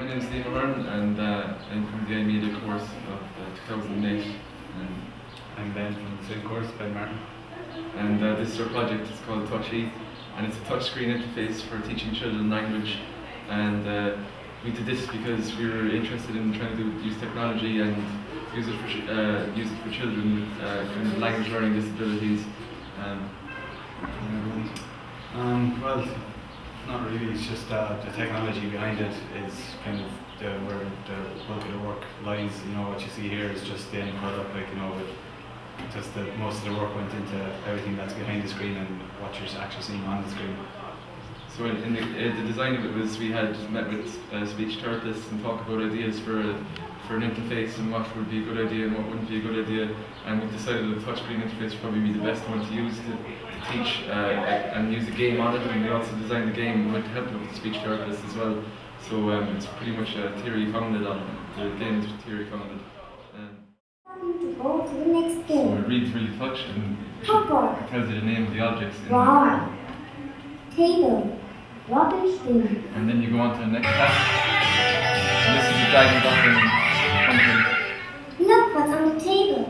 My name is Stephen Martin, and I'm from the iMedia course of 2008. And I'm Ben from the same course, Ben Martin. And this is our project. It's called Touch, and it's a touchscreen interface for teaching children language. And we did this because we were interested in trying to use technology and use it for children with kind of language learning disabilities. Well, not really. It's just the technology behind it is kind of where the bulk of the work lies. You know, what you see here is just the end product. Like, you know, just that most of the work went into everything that's behind the screen and what you're actually seeing on the screen. So in the design of it was, we had met with speech therapists and talked about ideas for an interface and what would be a good idea and what wouldn't be a good idea, and we decided the touchscreen interface would probably be the best one to use to teach and use a game on it, and we also designed the game with the help of the speech therapists as well. So it's pretty much a theory founded on it. The game is theory founded. Go to the next game. So it reads really Touch, and it tells you the name of the objects. Wow. Table. Rubbish bin. And then you go on to the next tab. And this is the dragon button. Look what's on the table.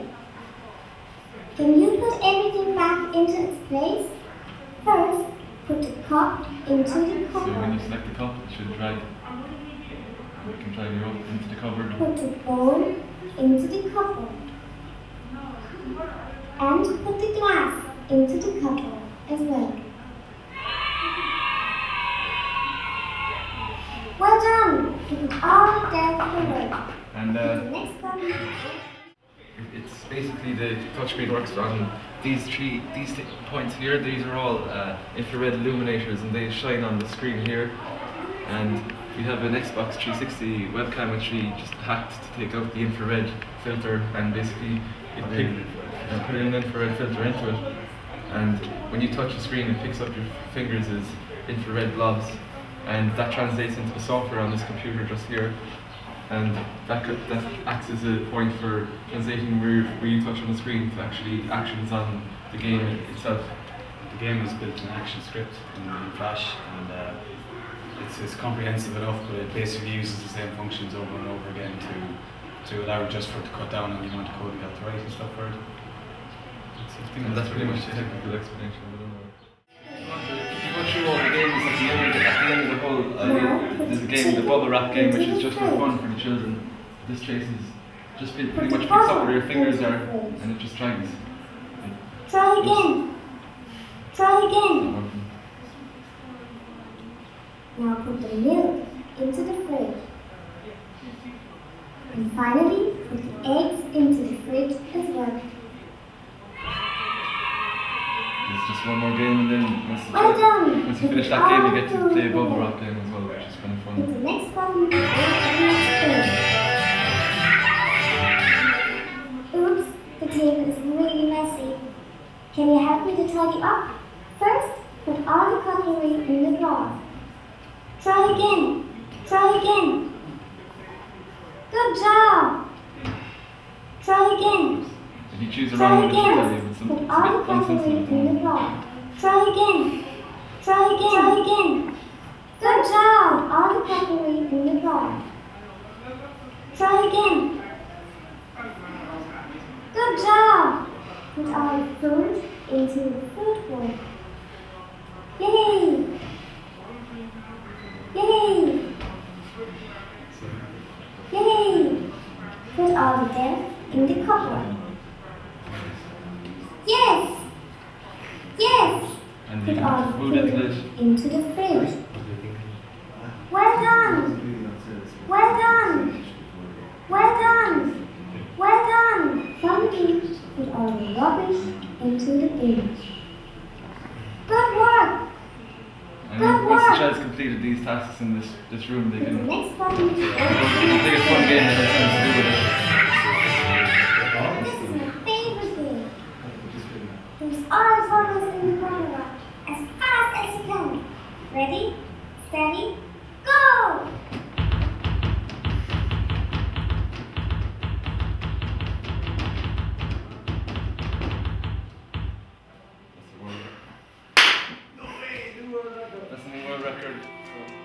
Can you put everything back into its place? First, put the cup into the cupboard. So when you select the cup, it should drag. You can drag it over into the cupboard. Put the bowl into the cupboard. And put the glass into the cupboard as well. Well done! You can all get that for and next one. It's basically the touchscreen works on these points here. These are all infrared illuminators, and they shine on the screen here. And we have an Xbox 360 webcam, which we just hacked to take out the infrared filter and basically put an infrared filter into it. And when you touch the screen, it picks up your fingers as infrared blobs, and that translates into the software on this computer just here. And that acts as a point for translating where you touch on the screen to actually actions on the game itself. The game is built in ActionScript in Flash, and it's comprehensive enough, but it basically uses the same functions over and over again to allow just for it to cut down on the amount of code you have to write and stuff for it. I think that's pretty much the technical explanation. If you go through all the games at the end of the whole, there's a game, the bubble wrap game, which is just for fun for the children. This traces, just pretty much picks up where your fingers are, and it just drags. Try again. Try again. Now put the milk into the fridge. And finally, put the eggs into the fridge as well. There's just one more game, and then once you finish that game, you get to play a bubble wrap game as well, which is kind of fun. The next one is the next game. Oops, the table is really messy. Can you help me to tidy up? First, put all the cutlery in the drawer. Try again. Try again. Good job! Try again. If you choose the wrong one, it's going to tell you. Put all the cutlery in the drawer. Try again. Try again. Try again. Good job! All the cutlery in the drawer. Try again. Good job! Put all the food into the food bowl. Yay! Yay! Yay! Put all the dead in the cupboard. Yes! Yes! And put all the food into the fridge. Well done! Well done! Well done! Well done! From the beach, put all the rubbish into the bin. Good work! And once the child's completed these tasks in this room, they can play a fun game that has something to do with it. This is my favourite game. Use all the photos in the corner as fast as you can. Ready, steady, go! That's a new world record.